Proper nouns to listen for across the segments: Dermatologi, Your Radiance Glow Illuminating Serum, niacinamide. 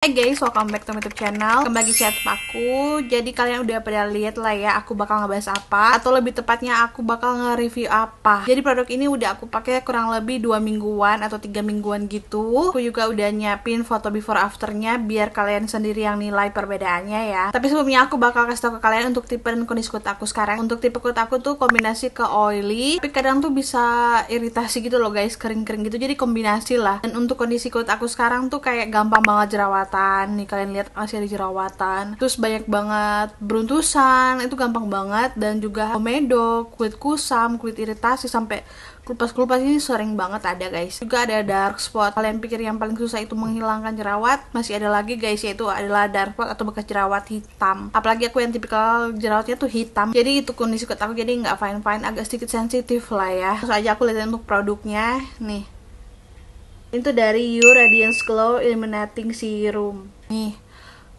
Hey guys, welcome back to YouTube channel. Kembali lagi chat aku. Jadi kalian udah pada lihat lah ya, aku bakal ngebahas apa, atau lebih tepatnya aku bakal nge-review apa. Jadi produk ini udah aku pakai kurang lebih 2 mingguan atau 3 mingguan gitu. Aku juga udah nyiapin foto before afternya biar kalian sendiri yang nilai perbedaannya ya. Tapi sebelumnya aku bakal kasih tau ke kalian untuk tipe dan kondisi kulit aku sekarang. Untuk tipe kulit aku tuh kombinasi ke oily, tapi kadang tuh bisa iritasi gitu loh guys, kering-kering gitu. Jadi kombinasi lah. Dan untuk kondisi kulit aku sekarang tuh kayak gampang banget jerawat. Nih kalian lihat masih ada jerawatan, terus banyak banget beruntusan, itu gampang banget, dan juga komedo, kulit kusam, kulit iritasi, sampai kelupas-kelupas ini sering banget ada guys. Juga ada dark spot. Kalian pikir yang paling susah itu menghilangkan jerawat, masih ada lagi guys, yaitu adalah dark spot atau bekas jerawat hitam. Apalagi aku yang tipikal jerawatnya tuh hitam. Jadi itu kondisi kulit aku, jadi nggak fine-fine, agak sedikit sensitif lah ya. Terus aja aku lihat untuk produknya nih. Itu dari Your Radiance Glow Illuminating Serum. Nih,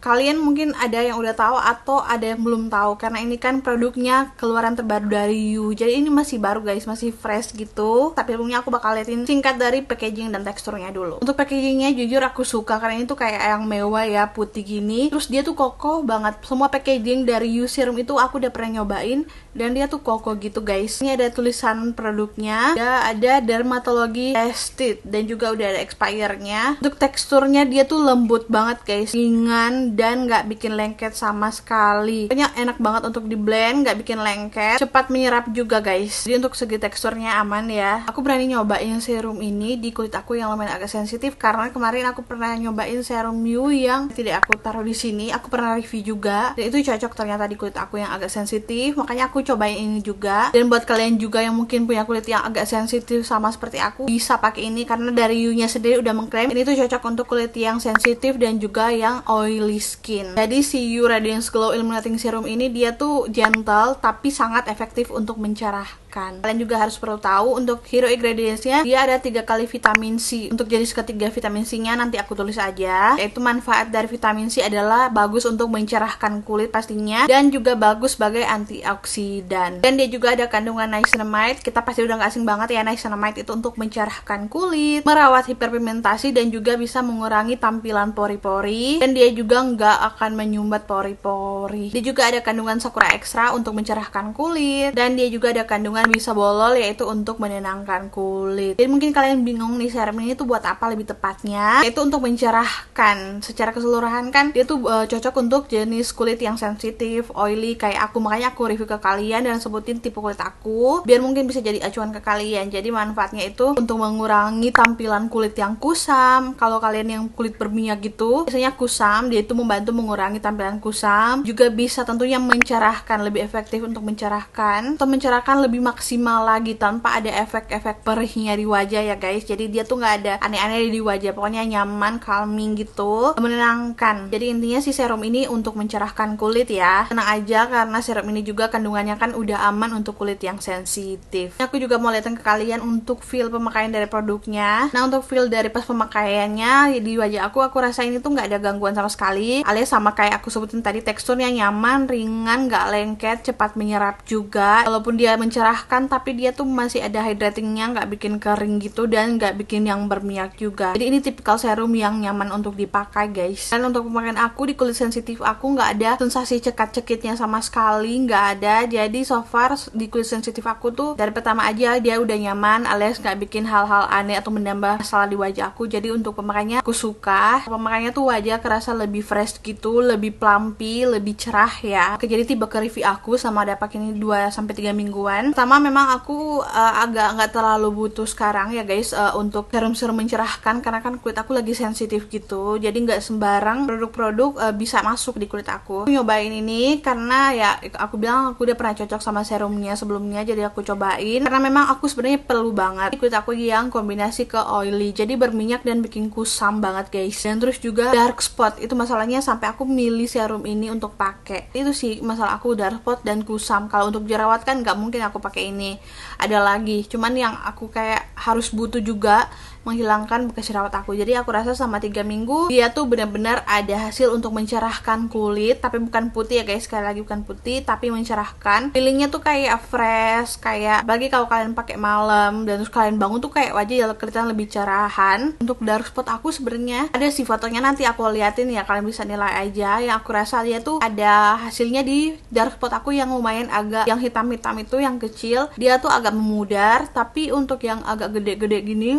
kalian mungkin ada yang udah tahu atau ada yang belum tahu, karena ini kan produknya keluaran terbaru dari You. Jadi ini masih baru guys, masih fresh gitu. Tapi sebelumnya aku bakal liatin singkat dari packaging dan teksturnya dulu. Untuk packagingnya jujur aku suka, karena ini tuh kayak yang mewah ya, putih gini. Terus dia tuh kokoh banget. Semua packaging dari You Serum itu aku udah pernah nyobain, dan dia tuh kokoh gitu guys. Ini ada tulisan produknya, ada Dermatologi tested, dan juga udah ada expire-nya. Untuk teksturnya dia tuh lembut banget guys, ringan dan nggak bikin lengket sama sekali. Pokoknya enak banget untuk di blend, nggak bikin lengket, cepat menyerap juga guys. Jadi untuk segi teksturnya aman ya. Aku berani nyobain serum ini di kulit aku yang lumayan agak sensitif, karena kemarin aku pernah nyobain serum You yang tidak aku taruh di sini. Aku pernah review juga, dan itu cocok ternyata di kulit aku yang agak sensitif. Makanya aku cobain ini juga. Dan buat kalian juga yang mungkin punya kulit yang agak sensitif sama seperti aku, bisa pakai ini, karena dari You-nya sendiri udah mengklaim ini tuh cocok untuk kulit yang sensitif dan juga yang oily skin. Jadi si You Radiance Glow Illuminating Serum ini dia tuh gentle tapi sangat efektif untuk mencerahkan. Kalian juga harus perlu tahu untuk heroic radiance-nya dia ada 3 kali vitamin C. Untuk jenis ketiga vitamin C-nya nanti aku tulis aja. Yaitu manfaat dari vitamin C adalah bagus untuk mencerahkan kulit pastinya, dan juga bagus sebagai antioksidan. Dan dia juga ada kandungan niacinamide. Kita pasti udah gak asing banget ya, niacinamide itu untuk mencerahkan kulit, merawat hiperpigmentasi, dan juga bisa mengurangi tampilan pori-pori. Dan dia juga nggak akan menyumbat pori-pori. Dia juga ada kandungan sakura ekstra untuk mencerahkan kulit, dan dia juga ada kandungan bisa bolol, yaitu untuk menenangkan kulit. Jadi mungkin kalian bingung nih serum ini tuh buat apa lebih tepatnya, yaitu untuk mencerahkan. Secara keseluruhan kan dia tuh cocok untuk jenis kulit yang sensitif, oily kayak aku. Makanya aku review ke kalian dan sebutin tipe kulit aku biar mungkin bisa jadi acuan ke kalian. Jadi manfaatnya itu untuk mengurangi tampilan kulit yang kusam. Kalau kalian yang kulit berminyak gitu, biasanya kusam, dia itu membantu mengurangi tampilan kusam. Juga bisa tentunya mencerahkan, lebih efektif untuk mencerahkan, atau mencerahkan lebih maksimal lagi tanpa ada efek-efek perihnya di wajah ya guys. Jadi dia tuh nggak ada aneh-aneh di wajah, pokoknya nyaman, calming gitu, menenangkan. Jadi intinya si serum ini untuk mencerahkan kulit ya. Tenang aja, karena serum ini juga kandungannya kan udah aman untuk kulit yang sensitif. Aku juga mau liatin ke kalian untuk feel pemakaian dari produknya. Nah untuk feel dari pas pemakaiannya di wajah aku rasain itu nggak ada gangguan sama sekali, alias sama kayak aku sebutin tadi, teksturnya nyaman, ringan, nggak lengket, cepat menyerap juga. Walaupun dia mencerahkan, tapi dia tuh masih ada hydratingnya, nggak bikin kering gitu, dan nggak bikin yang berminyak juga. Jadi ini tipikal serum yang nyaman untuk dipakai guys. Dan untuk pemakaian aku di kulit sensitif aku nggak ada sensasi cekat-cekitnya sama sekali, nggak ada. Jadi so far di kulit sensitif aku tuh dari pertama aja dia udah nyaman, alias nggak bikin hal-hal aneh atau menambah masalah di wajah aku. Jadi untuk pemakaiannya aku suka. Pemakaiannya tuh wajah kerasa lebih fresh gitu, lebih plumpy, lebih cerah ya. Oke, jadi tiba ke review aku sama ada pakai ini 2-3 mingguan. Pertama memang aku agak nggak terlalu butuh sekarang ya guys untuk serum-serum mencerahkan, karena kan kulit aku lagi sensitif gitu. Jadi nggak sembarang produk-produk bisa masuk di kulit aku. Aku nyobain ini karena ya aku bilang aku udah pernah cocok sama serumnya sebelumnya, jadi aku cobain karena memang aku sebenarnya perlu banget kulit aku yang kombinasi ke oily, jadi berminyak dan bikin kusam banget guys. Dan terus juga dark spot, itu masalahnya sampai aku milih serum ini untuk pakai. Itu sih masalah aku, dark spot dan kusam. Kalau untuk jerawat kan nggak mungkin aku pakai ini, ada lagi. Cuman yang aku kayak harus butuh juga menghilangkan bekas jerawat aku. Jadi aku rasa selama 3 minggu dia tuh benar-benar ada hasil untuk mencerahkan kulit, tapi bukan putih ya guys, sekali lagi bukan putih tapi mencerahkan. Feelingnya tuh kayak fresh, kayak bagi kalau kalian pakai malam dan terus kalian bangun tuh kayak wajah kelihatan lebih cerahan. Untuk dark spot aku sebenarnya ada sih fotonya, nanti aku liatin ya, kalian bisa nilai aja. Yang aku rasa dia tuh ada hasilnya di dark spot aku yang lumayan agak, yang hitam-hitam itu yang kecil dia tuh agak memudar, tapi untuk yang agak gede-gede gini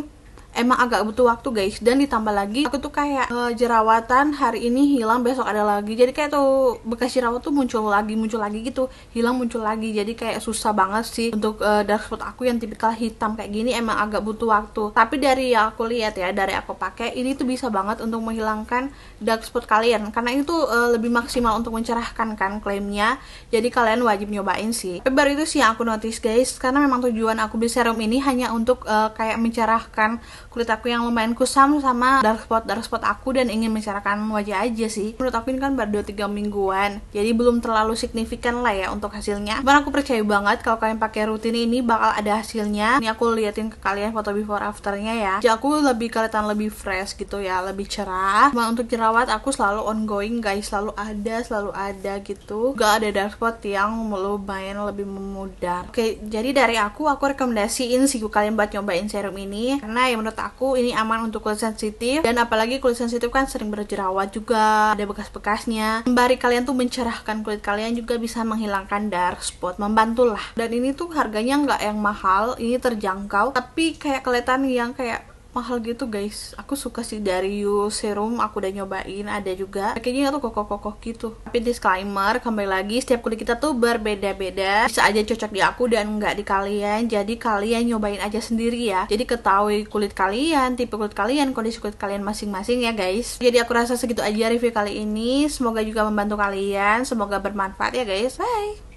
emang agak butuh waktu guys. Dan ditambah lagi aku tuh kayak jerawatan hari ini hilang besok ada lagi, jadi kayak tuh bekas jerawat tuh muncul lagi gitu, hilang muncul lagi, jadi kayak susah banget sih untuk dark spot aku yang tipikal hitam kayak gini emang agak butuh waktu. Tapi dari yang aku lihat ya, dari aku pakai ini tuh bisa banget untuk menghilangkan dark spot kalian, karena ini tuh lebih maksimal untuk mencerahkan kan klaimnya, jadi kalian wajib nyobain sih. Tapi baru itu sih yang aku notice guys, karena memang tujuan aku beli serum ini hanya untuk kayak mencerahkan kulit aku yang lumayan kusam sama dark spot aku, dan ingin mencerahkan wajah aja sih. Menurut aku ini kan baru 2-3 mingguan, jadi belum terlalu signifikan lah ya untuk hasilnya. Cuman aku percaya banget kalau kalian pakai rutin ini bakal ada hasilnya. Ini aku liatin ke kalian foto before afternya ya. Jadi aku kelihatan lebih fresh gitu ya, lebih cerah. Cuma untuk jerawat aku selalu ongoing guys, selalu ada gitu. Gak ada dark spot yang lumayan lebih memudar. Oke, jadi dari aku rekomendasiin sih kalian buat nyobain serum ini, karena yang menurut aku ini aman untuk kulit sensitif, dan apalagi kulit sensitif kan sering berjerawat juga, ada bekas-bekasnya. Sembari kalian tuh mencerahkan kulit kalian juga bisa menghilangkan dark spot, membantulah. Dan ini tuh harganya nggak yang mahal, ini terjangkau, tapi kayak kelihatan yang kayak mahal gitu guys. Aku suka sih dari Your Serum, aku udah nyobain, ada juga pakainya tuh kokoh-kokoh gitu. Tapi disclaimer, kembali lagi, setiap kulit kita tuh berbeda-beda, bisa aja cocok di aku dan nggak di kalian, jadi kalian nyobain aja sendiri ya. Jadi ketahui kulit kalian, tipe kulit kalian, kondisi kulit kalian masing-masing ya guys. Jadi aku rasa segitu aja review kali ini, semoga juga membantu kalian, semoga bermanfaat ya guys. Bye.